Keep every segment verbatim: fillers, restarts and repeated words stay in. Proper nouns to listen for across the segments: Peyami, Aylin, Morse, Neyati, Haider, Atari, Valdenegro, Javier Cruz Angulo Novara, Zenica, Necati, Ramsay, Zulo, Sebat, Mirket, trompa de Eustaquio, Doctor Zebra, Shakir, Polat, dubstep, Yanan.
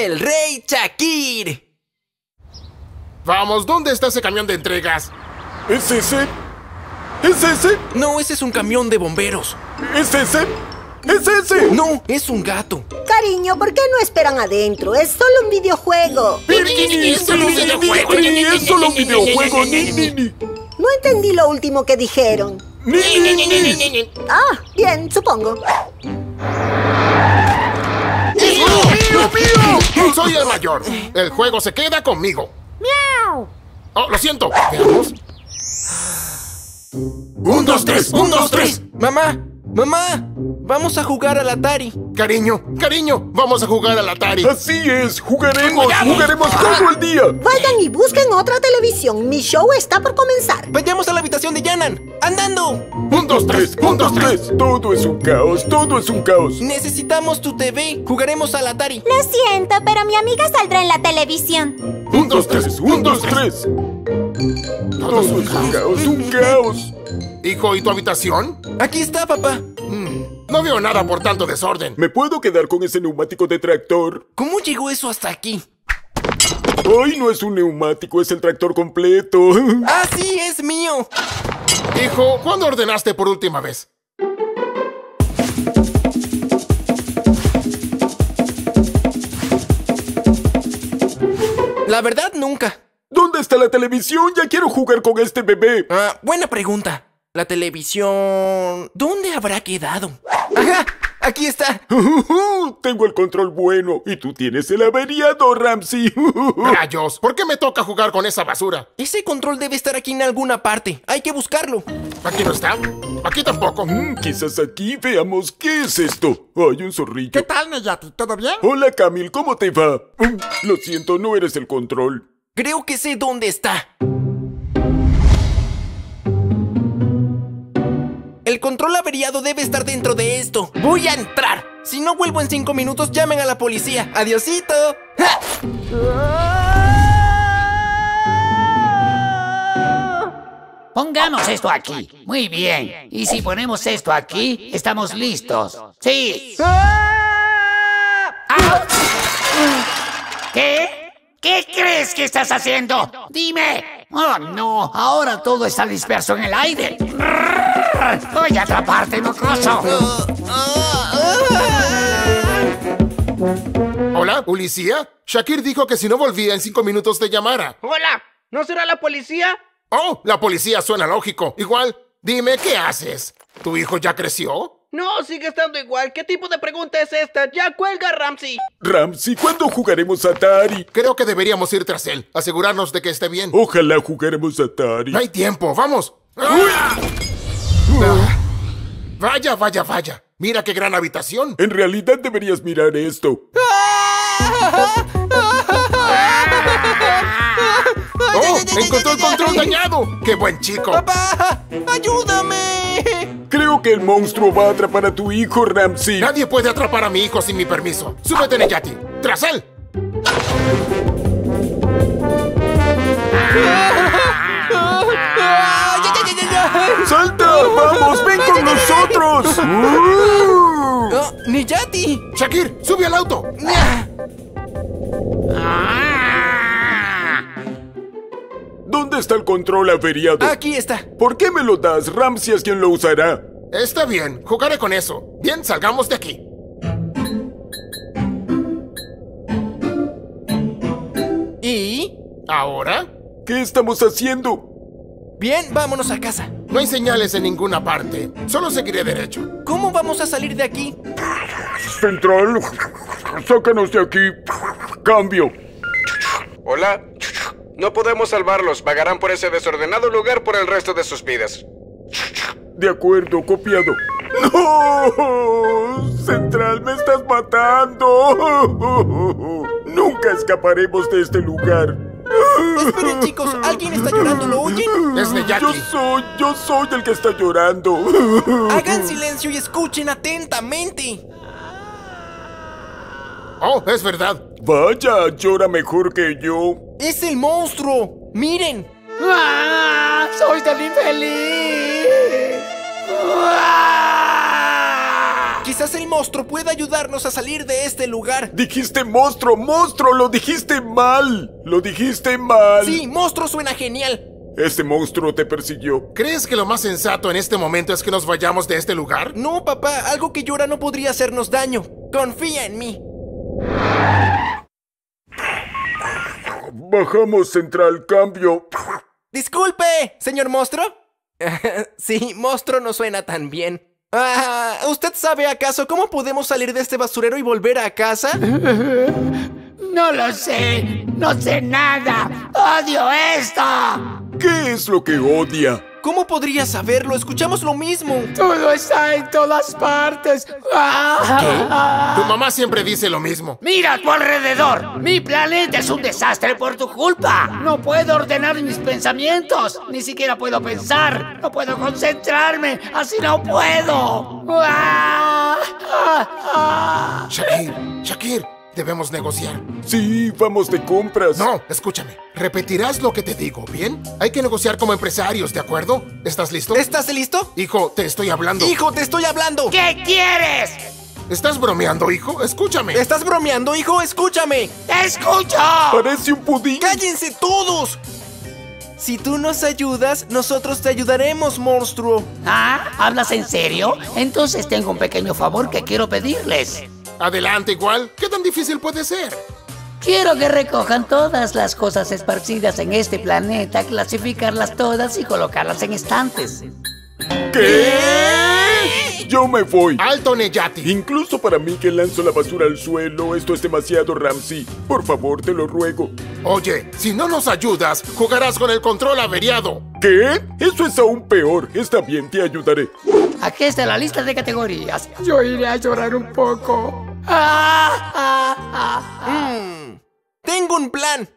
¡El Rey Shakir! Vamos, ¿dónde está ese camión de entregas? ¿Es ese? ¿Es ese? No, ese es un camión de bomberos. ¿Es ese? ¡Es ese! ¡No! ¡Es un gato! Cariño, ¿por qué no esperan adentro? ¡Es solo un videojuego! ¡Es solo un videojuego! ¡Es solo un videojuego! No entendí lo último que dijeron. Ah, bien, supongo. ¡Mío, mío! Soy el mayor. El juego se queda conmigo. ¡Miau! Oh, lo siento. Veamos. ¡Un, dos, tres! ¡Un, dos, tres! ¡Mamá! ¡Mamá! ¡Vamos a jugar al Atari! Cariño, cariño, vamos a jugar al Atari. Así es, jugaremos, jugaremos todo el día. Vayan y busquen otra televisión, mi show está por comenzar. Vayamos a la habitación de Yanan, andando. Un, dos, tres, un, dos, tres. Todo es un caos, todo es un caos. Necesitamos tu T V, jugaremos al Atari. Lo siento, pero mi amiga saldrá en la televisión. Un, dos, tres, un, dos, tres. Todo es un caos, un caos. Hijo, ¿y tu habitación? Aquí está, papá. Mm, no veo nada por tanto desorden. ¿Me puedo quedar con ese neumático de tractor? ¿Cómo llegó eso hasta aquí? ¡Ay, no es un neumático, es el tractor completo! ¡Ah, sí, es mío! Hijo, ¿cuándo ordenaste por última vez? La verdad, nunca. ¿Dónde está la televisión? Ya quiero jugar con este bebé. Ah, buena pregunta. La televisión... ¿Dónde habrá quedado? ¡Ajá! ¡Aquí está! Tengo el control bueno y tú tienes el averiado, Ramsay. ¡Rayos! ¿Por qué me toca jugar con esa basura? Ese control debe estar aquí en alguna parte. Hay que buscarlo. ¿Aquí no está? Aquí tampoco. Mm, quizás aquí veamos qué es esto. Hay un zorrillo. ¿Qué tal, Neyati? ¿Todo bien? Hola, Camil. ¿Cómo te va? Mm, lo siento, no eres el control. Creo que sé dónde está. El control averiado debe estar dentro de esto. ¡Voy a entrar! Si no vuelvo en cinco minutos, llamen a la policía. ¡Adiosito! ¡Ja! Pongamos esto aquí. Muy bien. Y si ponemos esto aquí, estamos listos. ¡Sí! ¿Qué? ¿Qué crees que estás haciendo? ¡Dime! ¡Oh, no! Ahora todo está disperso en el aire. ¡Voy a atraparte, mocoso! ¿Hola, policía? Shakir dijo que si no volvía en cinco minutos te llamara. ¡Hola! ¿No será la policía? Oh, la policía suena lógico. Igual, dime, ¿qué haces? ¿Tu hijo ya creció? No, sigue estando igual. ¿Qué tipo de pregunta es esta? ¡Ya cuelga, Ramsay! Ramsay, ¿cuándo jugaremos a Atari? Creo que deberíamos ir tras él. Asegurarnos de que esté bien. Ojalá jugaremos a Atari. No hay tiempo, ¡vamos! ¡Ah! Ah, vaya, vaya, vaya. Mira qué gran habitación. En realidad deberías mirar esto. ¡Oh! ¡Encontró el control dañado! ¡Qué buen chico! ¡Papá! ¡Ayúdame! Creo que el monstruo va a atrapar a tu hijo, Ramsay. Nadie puede atrapar a mi hijo sin mi permiso. ¡Súbete, Necati! ¡Tras él! ¡Salta! ¡Vamos! ¡Ven con nosotros! Oh, ¡Neyati! ¡Shakir! ¡Sube al auto! ¿Dónde está el control averiado? Aquí está. ¿Por qué me lo das? Ramsay es quien lo usará. Está bien, jugaré con eso. Bien, salgamos de aquí. ¿Y? ¿Ahora? ¿Qué estamos haciendo? Bien, vámonos a casa. No hay señales en ninguna parte. Solo seguiré derecho. ¿Cómo vamos a salir de aquí? Central, sácanos de aquí. Cambio. Hola. No podemos salvarlos. Vagarán por ese desordenado lugar por el resto de sus vidas. De acuerdo, copiado. ¡No! Central, me estás matando. Nunca escaparemos de este lugar. Esperen, chicos, alguien está llorando, ¿lo oyen? Es Neyati. Yo soy, yo soy el que está llorando. Hagan silencio y escuchen atentamente. Oh, es verdad. Vaya, llora mejor que yo. Es el monstruo, miren. ¡Ah! ¡Soy tan infeliz! ¡Ah! Quizás el monstruo pueda ayudarnos a salir de este lugar. Dijiste monstruo, monstruo, lo dijiste mal. Lo dijiste mal. Sí, monstruo suena genial. Este monstruo te persiguió. ¿Crees que lo más sensato en este momento es que nos vayamos de este lugar? No, papá, algo que llora no podría hacernos daño. Confía en mí. Bajamos, central, cambio. Disculpe, señor monstruo. Sí, monstruo no suena tan bien. Ah, ¿usted sabe acaso cómo podemos salir de este basurero y volver a casa? No lo sé, no sé nada. ¡Odio esto! ¿Qué es lo que odia? ¿Cómo podría saberlo? Escuchamos lo mismo. Todo está en todas partes. Ah, ¿Qué? Tu mamá siempre dice lo mismo. Mira a tu alrededor. Mi planeta es un desastre por tu culpa. No puedo ordenar mis pensamientos. Ni siquiera puedo pensar. No puedo concentrarme. Así no puedo. Ah, ah, ah. Shakir, Shakir, debemos negociar. Sí, vamos de compras. No, escúchame. Repetirás lo que te digo, ¿bien? Hay que negociar como empresarios, ¿de acuerdo? ¿Estás listo? ¿Estás listo? Hijo, te estoy hablando. ¡Hijo, te estoy hablando! ¿Qué quieres? ¿Estás bromeando, hijo? Escúchame. ¿Estás bromeando, hijo? Escúchame. ¡Te escucho! Parece un pudín. ¡Cállense todos! Si tú nos ayudas, nosotros te ayudaremos, monstruo. ¿Ah? ¿Hablas en serio? Entonces tengo un pequeño favor que quiero pedirles. Adelante, igual. ¿Qué tan difícil puede ser? Quiero que recojan todas las cosas esparcidas en este planeta, clasificarlas todas y colocarlas en estantes. ¿Qué? Yo me voy. ¡Alto, Neyati! Incluso para mí que lanzo la basura al suelo, esto es demasiado, Ramsay. Por favor, te lo ruego. Oye, si no nos ayudas, jugarás con el control averiado. ¿Qué? Eso es aún peor. Está bien, te ayudaré. Aquí está la lista de categorías. Yo iré a llorar un poco. ¡Ah, ah, ah, ah! Mm, tengo un plan.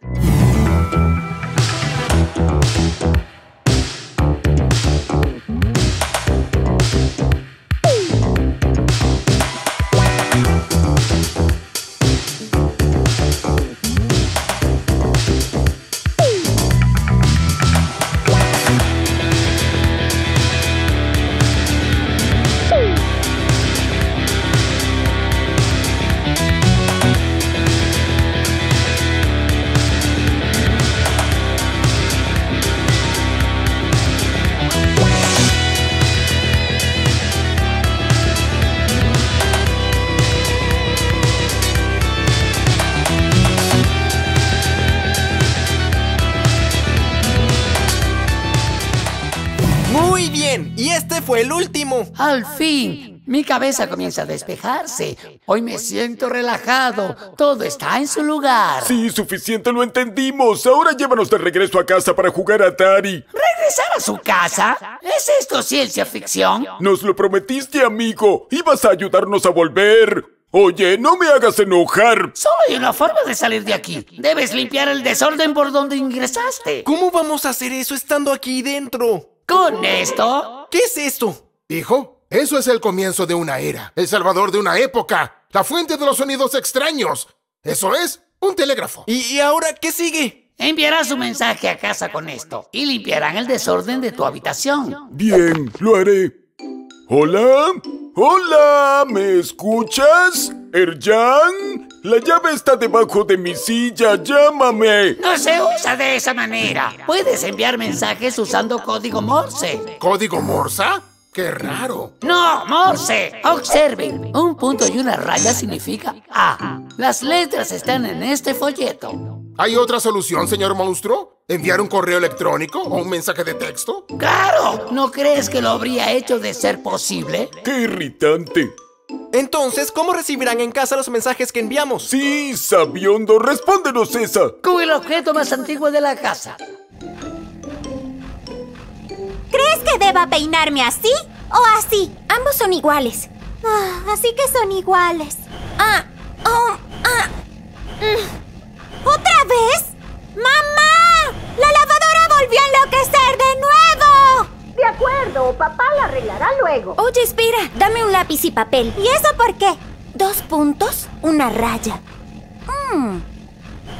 Fue el último. Al fin, mi cabeza comienza a despejarse. Hoy me siento relajado. Todo está en su lugar. Sí, suficiente, lo entendimos. Ahora llévanos de regreso a casa para jugar a Atari. ¿Regresar a su casa? ¿Es esto ciencia ficción? Nos lo prometiste, amigo. Ibas a ayudarnos a volver. Oye, no me hagas enojar. Solo hay una forma de salir de aquí. Debes limpiar el desorden por donde ingresaste. ¿Cómo vamos a hacer eso estando aquí dentro? ¿Con esto? ¿Qué es esto? Hijo, eso es el comienzo de una era, el salvador de una época, la fuente de los sonidos extraños. Eso es un telégrafo. ¿Y, y ahora qué sigue? Enviarás un mensaje a casa con esto y limpiarán el desorden de tu habitación. Bien, lo haré. ¿Hola? ¿Hola? ¿Me escuchas? ¿Erjan? La llave está debajo de mi silla. ¡Llámame! No se usa de esa manera. Puedes enviar mensajes usando código Morse. ¿Código Morse? ¡Qué raro! ¡No, Morse! Observen. Un punto y una raya significa A. Las letras están en este folleto. ¿Hay otra solución, señor monstruo? ¿Enviar un correo electrónico o un mensaje de texto? ¡Claro! ¿No crees que lo habría hecho de ser posible? ¡Qué irritante! Entonces, ¿cómo recibirán en casa los mensajes que enviamos? ¡Sí, sabiondo! ¡Respóndenos esa! Con el objeto más antiguo de la casa. ¿Crees que deba peinarme así o así? Ambos son iguales. Ah, así que son iguales. Ah, oh, ah. Mm. ¿Otra vez? ¡Mamá! ¡La lavadora volvió a enloquecer de nuevo! De acuerdo, papá la arreglará luego. Oye, espera, dame un lápiz y papel. ¿Y eso por qué? Dos puntos, una raya. Mm.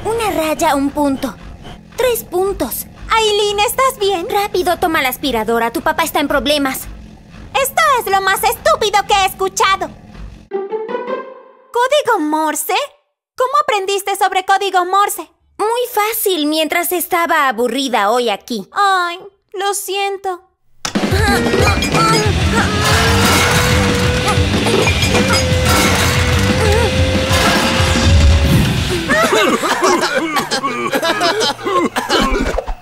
Una raya, un punto. Tres puntos. Aylin, ¿estás bien? Rápido, toma la aspiradora, tu papá está en problemas. Esto es lo más estúpido que he escuchado. ¿Código Morse? ¿Cómo aprendiste sobre código Morse? Muy fácil, mientras estaba aburrida hoy aquí. Ay, lo siento.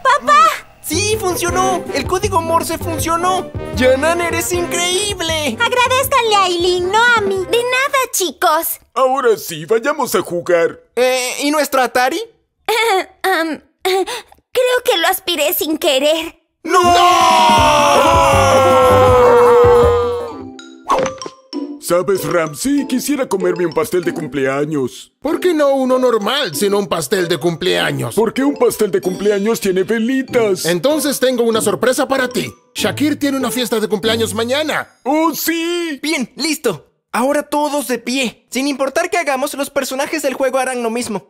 ¡Papá! ¡Sí, funcionó! ¡El código Morse funcionó! ¡Yanan, eres increíble! Agradézcale a Aylin, no a mí. De nada, chicos. Ahora sí, vayamos a jugar. Eh, ¿y nuestro Atari? um, uh, creo que lo aspiré sin querer. ¡No! ¿Sabes, Ramsay? Quisiera comerme un pastel de cumpleaños. ¿Por qué no uno normal, sino un pastel de cumpleaños? Porque un pastel de cumpleaños tiene velitas. Entonces tengo una sorpresa para ti. Shakir tiene una fiesta de cumpleaños mañana. ¡Oh, sí! Bien, listo. Ahora todos de pie. Sin importar qué hagamos, los personajes del juego harán lo mismo.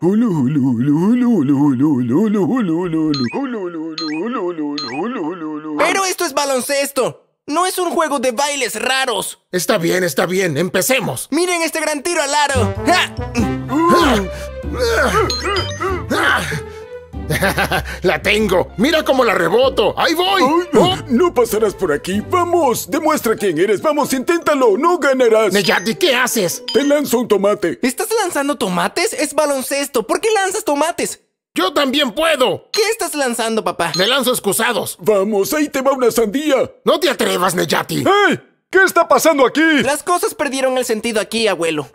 Pero esto es baloncesto. No es un juego de bailes raros. Está bien, está bien. Empecemos. Miren este gran tiro al aro. ¡La tengo! ¡Mira cómo la reboto! ¡Ahí voy! Oh, no. No pasarás por aquí. ¡Vamos! ¡Demuestra quién eres! ¡Vamos, inténtalo! ¡No ganarás! Necati, ¿qué haces? Te lanzo un tomate. ¿Estás lanzando tomates? ¡Es baloncesto! ¿Por qué lanzas tomates? ¡Yo también puedo! ¿Qué estás lanzando, papá? Le lanzo excusados. ¡Vamos! ¡Ahí te va una sandía! ¡No te atrevas, Necati! ¡Hey! ¿Qué está pasando aquí? Las cosas perdieron el sentido aquí, abuelo.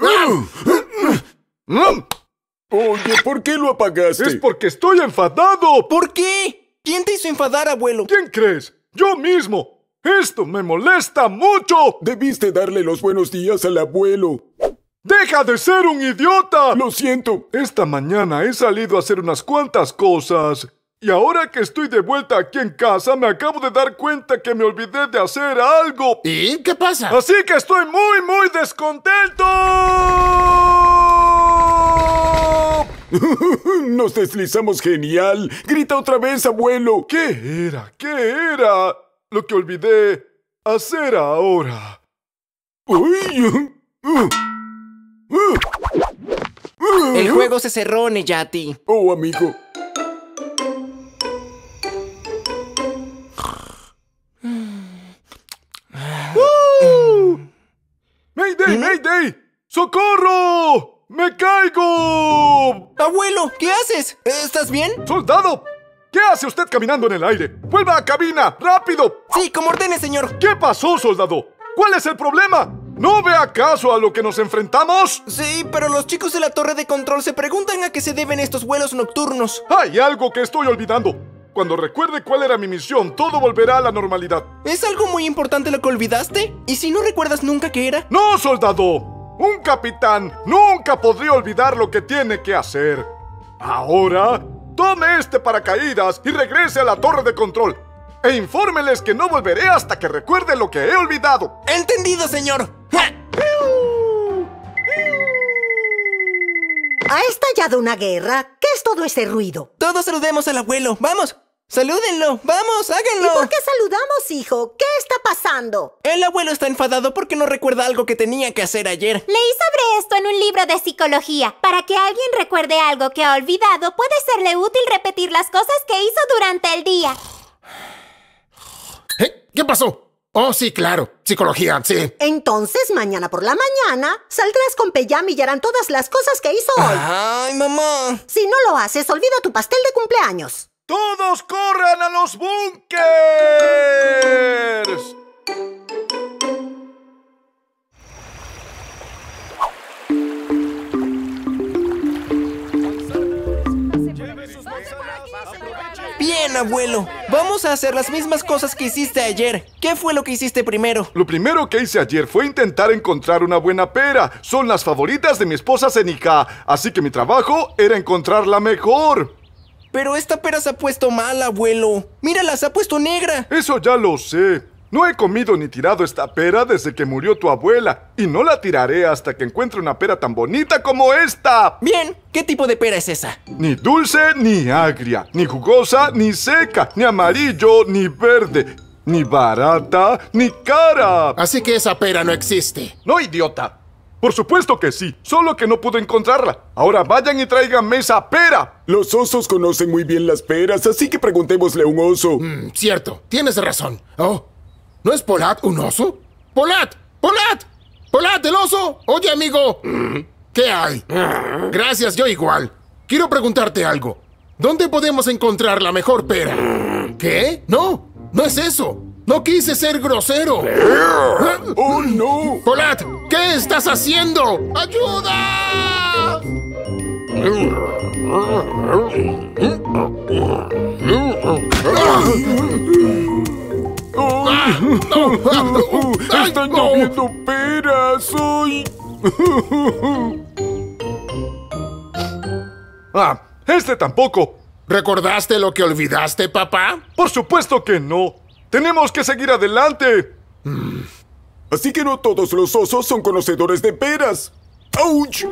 Oye, ¿por qué lo apagaste? Es porque estoy enfadado. ¿Por qué? ¿Quién te hizo enfadar, abuelo? ¿Quién crees? ¡Yo mismo! ¡Esto me molesta mucho! Debiste darle los buenos días al abuelo. ¡Deja de ser un idiota! Lo siento. Esta mañana he salido a hacer unas cuantas cosas. Y ahora que estoy de vuelta aquí en casa, me acabo de dar cuenta que me olvidé de hacer algo. ¿Y qué pasa? Así que estoy muy, muy descontento. ¡Nos deslizamos genial! ¡Grita otra vez, abuelo! ¿Qué era? ¿Qué era? Lo que olvidé hacer ahora. El juego se cerró, Neyati. Oh, amigo. uh, ¡Mayday! ¡Mayday! ¡Socorro! ¡Me caigo! ¡Abuelo! ¿Qué haces? ¿Estás bien? ¡Soldado! ¿Qué hace usted caminando en el aire? ¡Vuelva a cabina! ¡Rápido! Sí, como ordene, señor. ¿Qué pasó, soldado? ¿Cuál es el problema? ¿No ve acaso a lo que nos enfrentamos? Sí, pero los chicos de la torre de control se preguntan a qué se deben estos vuelos nocturnos. Hay algo que estoy olvidando. Cuando recuerde cuál era mi misión, todo volverá a la normalidad. ¿Es algo muy importante lo que olvidaste? ¿Y si no recuerdas nunca qué era? ¡No, soldado! Un capitán nunca podría olvidar lo que tiene que hacer. Ahora, tome este paracaídas y regrese a la torre de control. E infórmeles que no volveré hasta que recuerde lo que he olvidado. ¡Entendido, señor! Ha estallado una guerra. ¿Qué es todo ese ruido? Todos saludemos al abuelo. ¡Vamos! ¡Salúdenlo! ¡Vamos! ¡Háganlo! ¿Y por qué saludamos, hijo? ¿Qué está pasando? El abuelo está enfadado porque no recuerda algo que tenía que hacer ayer. Leí sobre esto en un libro de psicología. Para que alguien recuerde algo que ha olvidado, puede serle útil repetir las cosas que hizo durante el día. ¿Eh? ¿Qué pasó? Oh, sí, claro. Psicología, sí. Entonces, mañana por la mañana, saldrás con Peyami y harán todas las cosas que hizo hoy. ¡Ay, mamá! Si no lo haces, olvida tu pastel de cumpleaños. ¡Todos corran a los búnkers! Bien, abuelo. Vamos a hacer las mismas cosas que hiciste ayer. ¿Qué fue lo que hiciste primero? Lo primero que hice ayer fue intentar encontrar una buena pera. Son las favoritas de mi esposa Zenica, así que mi trabajo era encontrar la mejor. Pero esta pera se ha puesto mal, abuelo. ¡Mírala, se ha puesto negra! Eso ya lo sé. No he comido ni tirado esta pera desde que murió tu abuela. Y no la tiraré hasta que encuentre una pera tan bonita como esta. Bien, ¿qué tipo de pera es esa? Ni dulce, ni agria. Ni jugosa, ni seca. Ni amarillo, ni verde. Ni barata, ni cara. Así que esa pera no existe. No, idiota. Por supuesto que sí, solo que no pude encontrarla. Ahora vayan y tráiganme esa pera. Los osos conocen muy bien las peras, así que preguntémosle a un oso. Mm, cierto, tienes razón. Oh, ¿no es Polat un oso? ¡Polat! ¡Polat! ¡Polat, el oso! Oye, amigo. Mm. ¿Qué hay? Mm. Gracias, yo igual. Quiero preguntarte algo. ¿Dónde podemos encontrar la mejor pera? Mm. ¿Qué? No, no es eso. ¡No quise ser grosero! ¡Oh, no! ¡Polat! ¿Qué estás haciendo? ¡Ayuda! ¡Ah! ¡No! ¡Están lloviendo peras hoy! ¡Ah! ¡Este tampoco! ¿Recordaste lo que olvidaste, papá? ¡Por supuesto que no! ¡Tenemos que seguir adelante! Mm. Así que no todos los osos son conocedores de peras. ¡Auch!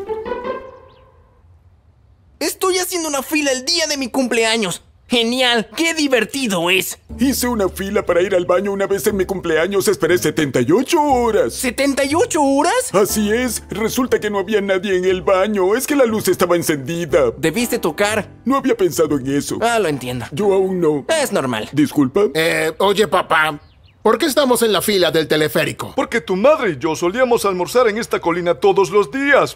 Estoy haciendo una fila el día de mi cumpleaños. ¡Genial! ¡Qué divertido es! Hice una fila para ir al baño una vez en mi cumpleaños. Esperé setenta y ocho horas. ¿setenta y ocho horas? Así es. Resulta que no había nadie en el baño. Es que la luz estaba encendida. ¿Debiste tocar? No había pensado en eso. Ah, lo entiendo. Yo aún no. Es normal. Disculpa. Eh, oye, papá. ¿Por qué estamos en la fila del teleférico? Porque tu madre y yo solíamos almorzar en esta colina todos los días.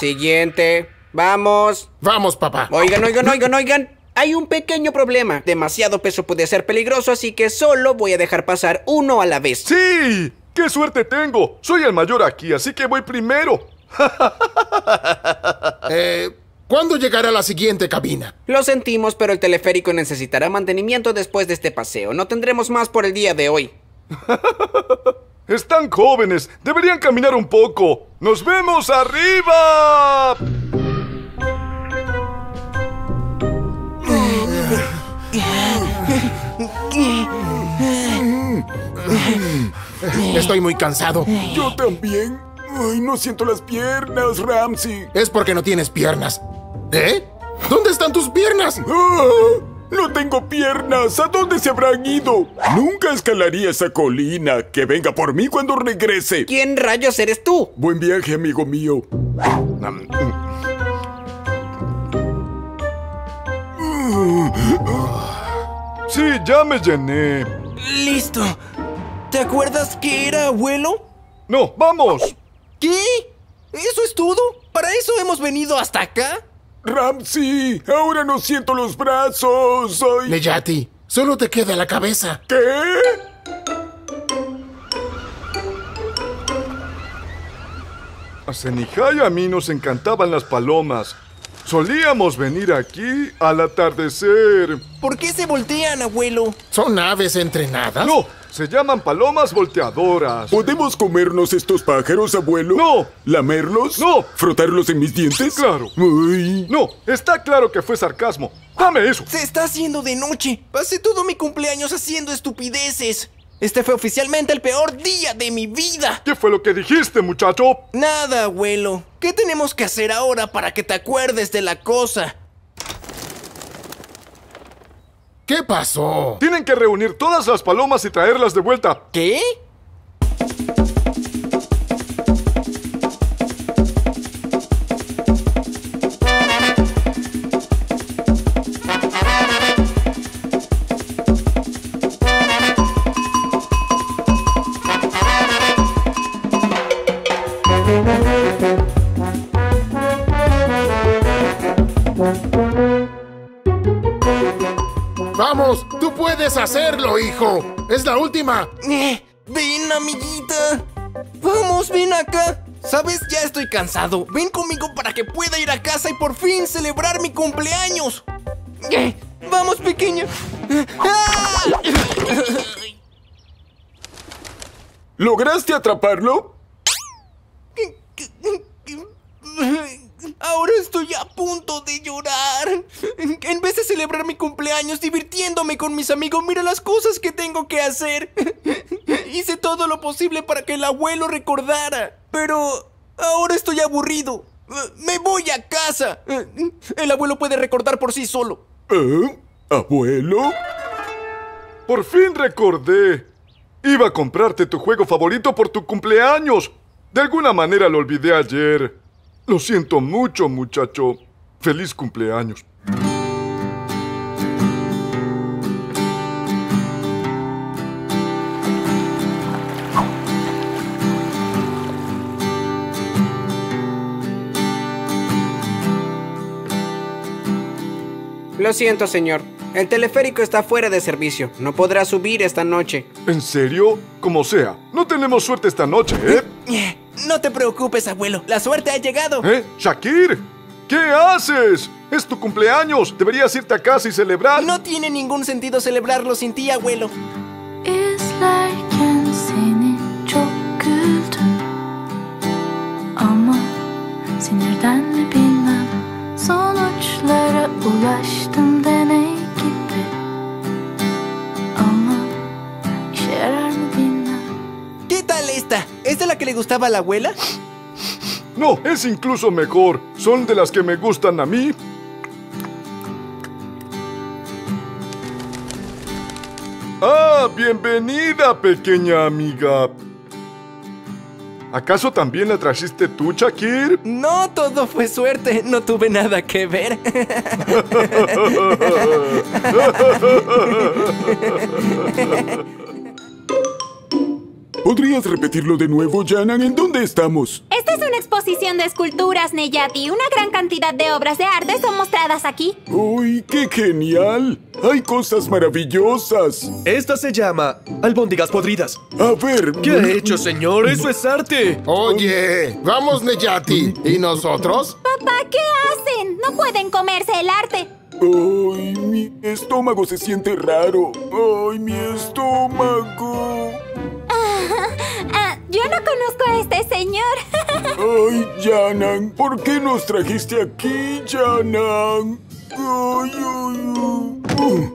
Siguiente. ¡Vamos! ¡Vamos, papá! Oigan, oigan, oigan, oigan. Hay un pequeño problema. Demasiado peso puede ser peligroso, así que solo voy a dejar pasar uno a la vez. ¡Sí! ¡Qué suerte tengo! Soy el mayor aquí, así que voy primero. eh, ¿Cuándo llegará la siguiente cabina? Lo sentimos, pero el teleférico necesitará mantenimiento después de este paseo. No tendremos más por el día de hoy. Están jóvenes. Deberían caminar un poco. ¡Nos vemos arriba! Estoy muy cansado. Yo también. Ay, no siento las piernas, Ramsay. Es porque no tienes piernas. ¿Eh? ¿Dónde están tus piernas? ¡Oh! ¡No tengo piernas! ¿A dónde se habrán ido? Nunca escalaría esa colina. Que venga por mí cuando regrese. ¿Quién rayos eres tú? Buen viaje, amigo mío. Sí, ya me llené. Listo. ¿Te acuerdas que era, abuelo? No, vamos. ¿Qué? ¿Eso es todo? ¿Para eso hemos venido hasta acá? Ramsay, ahora no siento los brazos. Soy... Neyati, solo te queda la cabeza. ¿Qué? A Zenica y a mí nos encantaban las palomas. Solíamos venir aquí al atardecer. ¿Por qué se voltean, abuelo? ¿Son aves entrenadas? No, se llaman palomas volteadoras. ¿Podemos comernos estos pájaros, abuelo? No. ¿Lamerlos? No. ¿Frotarlos en mis dientes? Claro. Ay. No, está claro que fue sarcasmo. ¡Dame eso! Se está haciendo de noche. Pasé todo mi cumpleaños haciendo estupideces. Este fue oficialmente el peor día de mi vida. ¿Qué fue lo que dijiste, muchacho? Nada, abuelo. ¿Qué tenemos que hacer ahora para que te acuerdes de la cosa? ¿Qué pasó? Tienen que reunir todas las palomas y traerlas de vuelta. ¿Qué? ¡Vamos! ¡Tú puedes hacerlo, hijo! ¡Es la última! Eh, ¡Ven, amiguita! ¡Vamos, ven acá! ¿Sabes? Ya estoy cansado. Ven conmigo para que pueda ir a casa y por fin celebrar mi cumpleaños. Eh, ¡Vamos, pequeña! ¡Ah! ¿Lograste atraparlo? Ahora estoy a punto de llorar. En vez de celebrar mi cumpleaños divirtiéndome con mis amigos, mira las cosas que tengo que hacer. Hice todo lo posible para que el abuelo recordara, pero ahora estoy aburrido. Me voy a casa. El abuelo puede recordar por sí solo. ¿Eh? ¿Abuelo? Por fin recordé. Iba a comprarte tu juego favorito por tu cumpleaños. De alguna manera lo olvidé ayer. Lo siento mucho, muchacho. Feliz cumpleaños. Lo siento, señor. El teleférico está fuera de servicio. No podrá subir esta noche. ¿En serio? Como sea. No tenemos suerte esta noche, ¿eh? No te preocupes, abuelo. La suerte ha llegado. ¿Eh? ¡Shakir! ¿Qué haces? ¡Es tu cumpleaños! Deberías irte a casa y celebrar. No tiene ningún sentido celebrarlo sin ti, abuelo. Sonuçlara ulaştım deney gibi ama işe yarar mı bilmem. ¿Qué tal esta? ¿Es de la que le gustaba a la abuela? No, es incluso mejor. Son de las que me gustan a mí. Ah, bienvenida, pequeña amiga. ¿Acaso también la trajiste tú, Shakir? No, todo fue suerte. No tuve nada que ver. ¿Podrías repetirlo de nuevo, Yanan? ¿En dónde estamos? Esta es una exposición de esculturas, Neyati. Una gran cantidad de obras de arte son mostradas aquí. ¡Uy, qué genial! ¡Hay cosas maravillosas! Esta se llama albóndigas podridas. A ver... ¿Qué ha hecho, señor? ¡Eso es arte! Oye, vamos, Neyati. ¿Y nosotros? Papá, ¿qué hacen? No pueden comerse el arte. ¡Ay, mi estómago se siente raro! ¡Ay, mi estómago! Yo no conozco a este señor. Ay, Yanan, ¿por qué nos trajiste aquí, Yanan? Ay, ay, ay. Uh.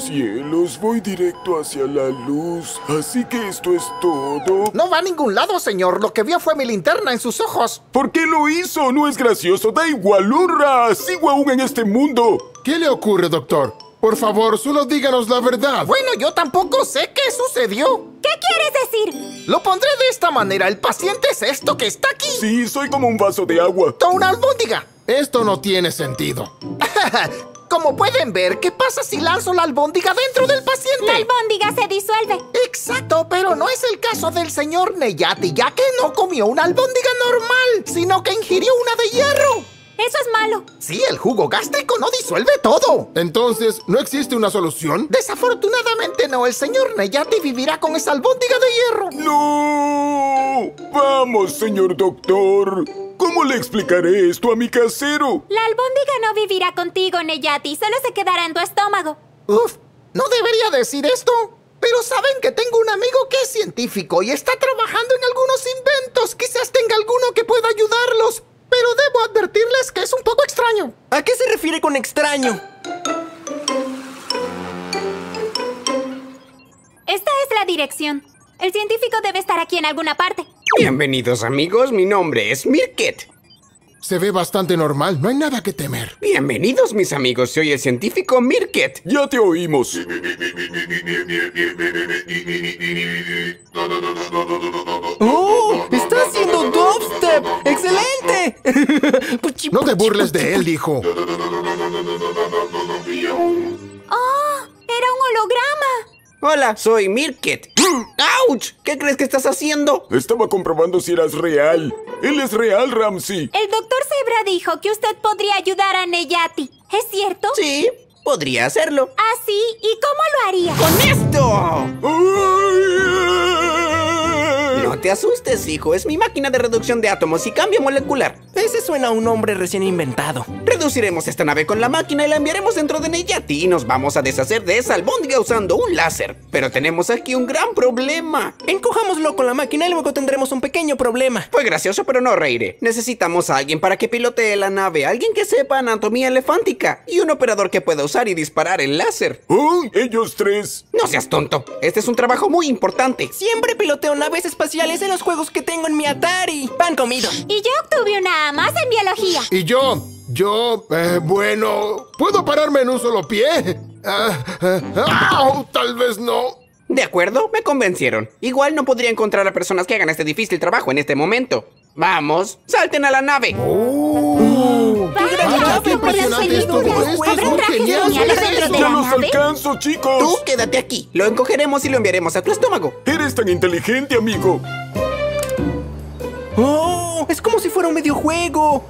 Cielos, voy directo hacia la luz, así que esto es todo. No va a ningún lado, señor. Lo que vio fue mi linterna en sus ojos. ¿Por qué lo hizo? No es gracioso. Da igual, hurra. Sigo aún en este mundo. ¿Qué le ocurre, doctor? Por favor, solo díganos la verdad. Bueno, yo tampoco sé qué sucedió. ¿Qué quieres decir? Lo pondré de esta manera. El paciente es esto que está aquí. Sí, soy como un vaso de agua. ¡Toma una albóndiga! Esto no tiene sentido. Como pueden ver, ¿qué pasa si lanzo la albóndiga dentro del paciente? La albóndiga se disuelve. Exacto, pero no es el caso del señor Neyati, ya que no comió una albóndiga normal, sino que ingirió una de hierro. ¡Eso es malo! Sí, el jugo gástrico no disuelve todo. Entonces, ¿no existe una solución? Desafortunadamente no. El señor Neyati vivirá con esa albóndiga de hierro. ¡No! Vamos, señor doctor. ¿Cómo le explicaré esto a mi casero? La albóndiga no vivirá contigo, Neyati. Solo se quedará en tu estómago. Uf, no debería decir esto. Pero saben que tengo un amigo que es científico y está trabajando en algunos inventos. Quizás tenga alguno que pueda ayudarlos. Pero debo advertirles que es un poco extraño. ¿A qué se refiere con extraño? Esta es la dirección. El científico debe estar aquí en alguna parte. Bienvenidos, amigos. Mi nombre es Mirket. Se ve bastante normal. No hay nada que temer. Bienvenidos, mis amigos. Soy el científico Mirket. Ya te oímos. ¡Oh! ¡Está haciendo dubstep! ¡Excelente! No te burles de él, hijo. ¡Oh! ¡Era un holograma! Hola, soy Mirket. ¡Auch! ¿Qué crees que estás haciendo? Estaba comprobando si eras real. Él es real, Ramsay. El doctor Zebra dijo que usted podría ayudar a Neyati. ¿Es cierto? Sí, podría hacerlo. ¿Ah, sí? ¿Y cómo lo haría? ¡Con esto! No te asustes, hijo. Es mi máquina de reducción de átomos y cambio molecular. Ese suena a un nombre recién inventado. Reduciremos esta nave con la máquina y la enviaremos dentro de Neyati. Y nos vamos a deshacer de esa albóndiga usando un láser. Pero tenemos aquí un gran problema. Encojámoslo con la máquina y luego tendremos un pequeño problema. Fue gracioso, pero no reiré. Necesitamos a alguien para que pilotee la nave. Alguien que sepa anatomía elefántica. Y un operador que pueda usar y disparar el láser. ¡Oh! ¡Ellos tres! No seas tonto. Este es un trabajo muy importante. Siempre piloteo naves espaciales en los juegos que tengo en mi Atari. Pan comido. Y yo obtuve una... más en biología. Y yo, yo, eh, bueno, ¿puedo pararme en un solo pie? Ah, ah, ah, oh, tal vez no. De acuerdo, me convencieron. Igual no podría encontrar a personas que hagan este difícil trabajo en este momento. ¡Vamos! ¡Salten a la nave! ¡Oh! ¡Qué ¡Vaya, qué impresionante esto! ¡Habrá trajes geniales dentro de la nave! ¡Ya los alcanzo, chicos! ¡Tú quédate aquí! Lo encogeremos y lo enviaremos a tu estómago. ¡Eres tan inteligente, amigo! ¡Oh! ¡Es como si fuera un videojuego!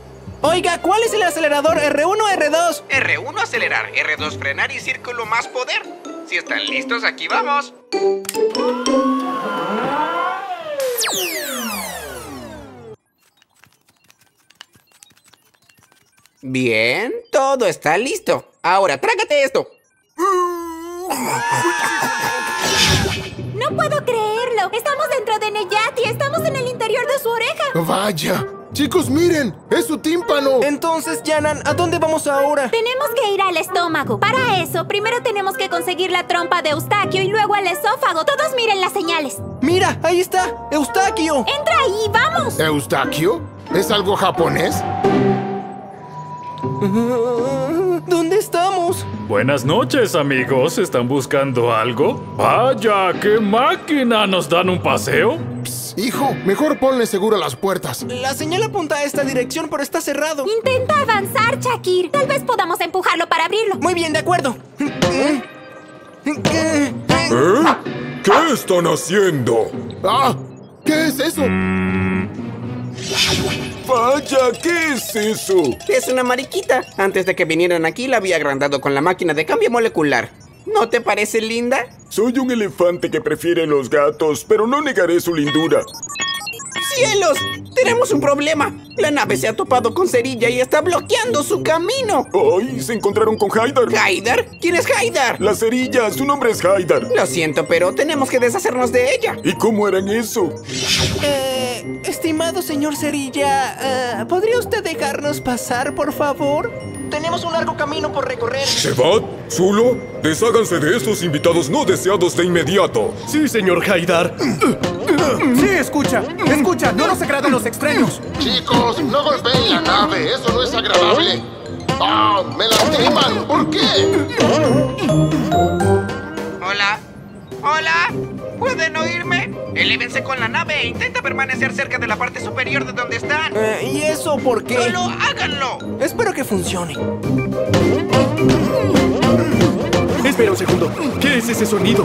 Oiga, ¿cuál es el acelerador? ¿R uno o R dos? R uno acelerar, R dos frenar y círculo más poder. Si están listos, aquí vamos. Bien, todo está listo. Ahora, trágate esto. No puedo creerlo. Estamos dentro de Neyati. Estamos en el interior de su oreja. Vaya. Chicos, miren. Es su tímpano. Entonces, Yanan, ¿a dónde vamos ahora? Tenemos que ir al estómago. Para eso, primero tenemos que conseguir la trompa de Eustaquio y luego el esófago. Todos miren las señales. Mira, ahí está. Eustaquio. Entra ahí, vamos. ¿Eustaquio? ¿Es algo japonés? ¿Dónde estamos? Buenas noches, amigos. ¿Están buscando algo? ¡Vaya, qué máquina! ¿Nos dan un paseo? Psst, hijo, mejor ponle seguro a las puertas. La señal apunta a esta dirección, pero está cerrado. Intenta avanzar, Shakir. Tal vez podamos empujarlo para abrirlo. Muy bien, de acuerdo. ¿Eh? ¿Qué están haciendo? ¡Ah! ¿Qué es eso? ¡Vaya! ¿Qué es eso? Es una mariquita. Antes de que vinieran aquí, la había agrandado con la máquina de cambio molecular. ¿No te parece linda? Soy un elefante que prefiere los gatos, pero no negaré su lindura. ¡Cielos! ¡Tenemos un problema! La nave se ha topado con Cerilla y está bloqueando su camino. ¡Ay! Se encontraron con Haider. ¿Haider? ¿Quién es Haider? La Cerilla. Su nombre es Haider. Lo siento, pero tenemos que deshacernos de ella. ¿Y cómo harán eso? Eh... Estimado señor Cerilla, uh, ¿podría usted dejarnos pasar, por favor? Tenemos un largo camino por recorrer. Sebat, Zulo, desháganse de estos invitados no deseados de inmediato. Sí, señor Haider. Sí, escucha, escucha, no nos agradan los extraños. Chicos, no golpeen la nave, eso no es agradable. ¡Ah, oh, me lastiman! ¿Por qué? Hola, hola. ¿Pueden oírme? Elévense con la nave e intenta permanecer cerca de la parte superior de donde están. Eh, ¿Y eso por qué? ¡Solo háganlo! Espero que funcione. Espera un segundo. ¿Qué es ese sonido?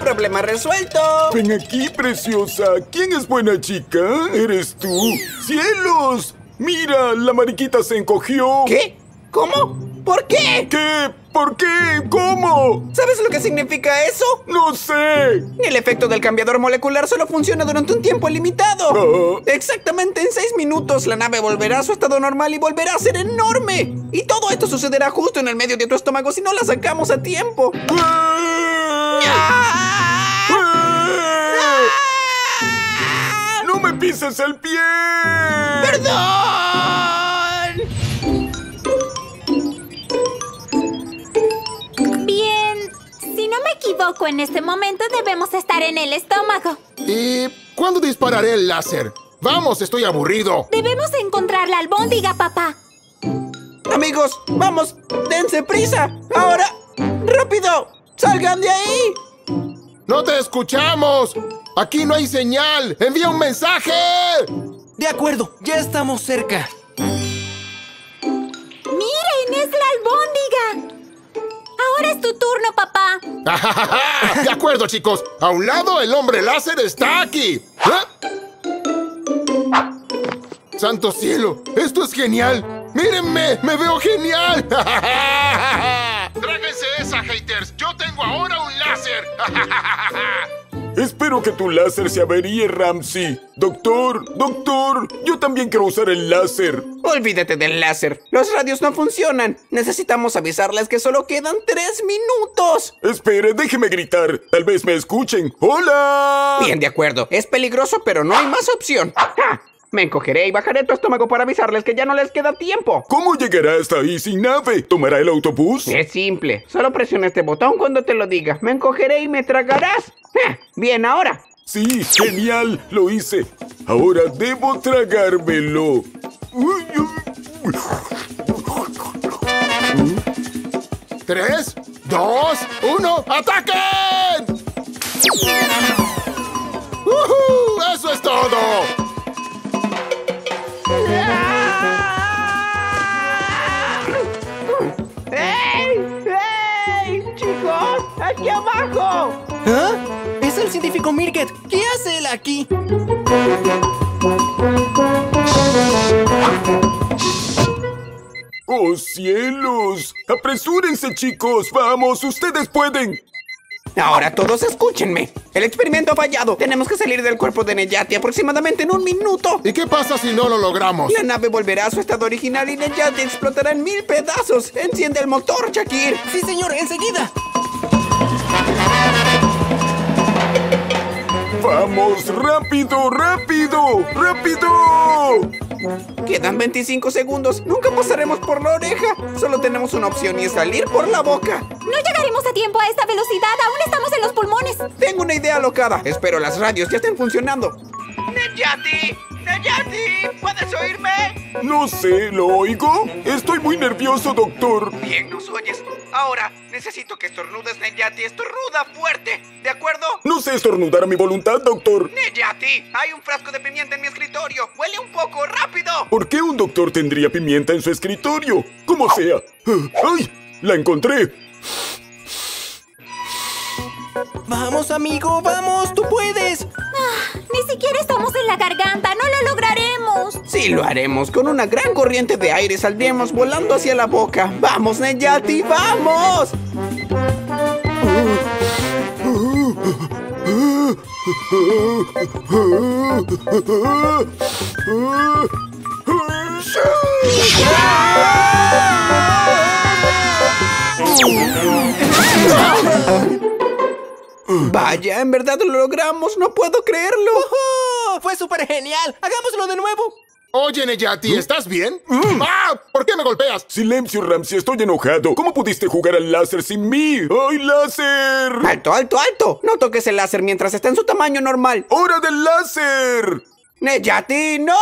Problema resuelto. Ven aquí, preciosa. ¿Quién es buena chica? ¿Eres tú? ¡Cielos! Mira, la mariquita se encogió. ¿Qué? ¿Cómo? ¿Por qué? ¿Qué? ¿Por qué? ¿Cómo? ¿Sabes lo que significa eso? ¡No sé! El efecto del cambiador molecular solo funciona durante un tiempo limitado. Uh. Exactamente en seis minutos la nave volverá a su estado normal y volverá a ser enorme. Y todo esto sucederá justo en el medio de tu estómago si no la sacamos a tiempo. Uh. ¡Ah! ¡No me pises el pie! ¡Perdón! Bien, si no me equivoco, en este momento debemos estar en el estómago. ¿Y cuándo dispararé el láser? ¡Vamos, estoy aburrido! Debemos encontrar la albóndiga, papá. Amigos, vamos, dense prisa. Ahora, rápido, salgan de ahí. ¡No te escuchamos! ¡Aquí no hay señal! ¡Envía un mensaje! De acuerdo, ya estamos cerca. ¡Miren, es la albóndiga! Ahora es tu turno, papá. De acuerdo, chicos. A un lado, el hombre láser está aquí. ¿Ah? ¡Santo cielo! ¡Esto es genial! ¡Mírenme! ¡Me veo genial! ¡Tráguense esa, haters! ¡Yo tengo ahora un láser! Espero que tu láser se averíe, Ramsay. Doctor, doctor, yo también quiero usar el láser. Olvídate del láser. Los radios no funcionan. Necesitamos avisarles que solo quedan tres minutos. Espere, déjeme gritar. Tal vez me escuchen. ¡Hola! Bien, de acuerdo. Es peligroso, pero no hay más opción. ¡Ja! Me encogeré y bajaré tu estómago para avisarles que ya no les queda tiempo. ¿Cómo llegará hasta ahí sin nave? ¿Tomará el autobús? Es simple. Solo presiona este botón cuando te lo diga. Me encogeré y me tragarás. ¡Ah! Bien, ahora. Sí, genial, lo hice. Ahora debo tragármelo. Tres, dos, uno, ¡ataquen! ¡Uhú! ¡Eso es todo! ¡Ey! ¡Ey! ¡Chicos! ¡Aquí abajo! ¿Ah? ¡Es el científico Mirket! ¿Qué hace él aquí? ¡Oh, cielos! ¡Apresúrense, chicos! ¡Vamos! ¡Ustedes pueden! Ahora todos escúchenme. El experimento ha fallado. Tenemos que salir del cuerpo de Neyati aproximadamente en un minuto. ¿Y qué pasa si no lo logramos? La nave volverá a su estado original y Neyati explotará en mil pedazos. ¡Enciende el motor, Shakir! ¡Sí, señor! ¡Enseguida! ¡Vamos! ¡Rápido! ¡Rápido! ¡Rápido! Quedan veinticinco segundos. Nunca pasaremos por la oreja. Solo tenemos una opción y es salir por la boca. No llegaremos a tiempo a esta velocidad. Aún estamos en los pulmones. Tengo una idea alocada. Espero las radios ya estén funcionando. ¡Neyati! ¡Neyati! ¿Puedes oírme? No sé, ¿lo oigo? Estoy muy nervioso, doctor. Bien, ¿nos oyes? Ahora, necesito que estornudes, Neyati. Estornuda fuerte, ¿de acuerdo? No sé estornudar a mi voluntad, doctor. Neyati, hay un frasco de pimienta en mi escritorio. Huele un poco, rápido. ¿Por qué un doctor tendría pimienta en su escritorio? Como sea. ¡Ay! ¡La encontré! Vamos, amigo, vamos, tú puedes. Ah, ni siquiera estamos en la garganta, no lo lograremos. Sí, lo haremos. Con una gran corriente de aire saldremos volando hacia la boca. ¡Vamos, Neyati, vamos! Vaya, en verdad lo logramos, no puedo creerlo. ¡Oh! ¡Fue súper genial! ¡Hagámoslo de nuevo! Oye, Neyati, ¿estás bien? Mm. ¡Ah! ¿Por qué me golpeas? Silencio, Ramsay, estoy enojado. ¿Cómo pudiste jugar al láser sin mí? ¡Ay, láser! ¡Alto, alto, alto! No toques el láser mientras está en su tamaño normal. ¡Hora del láser! ¡Neyati, no!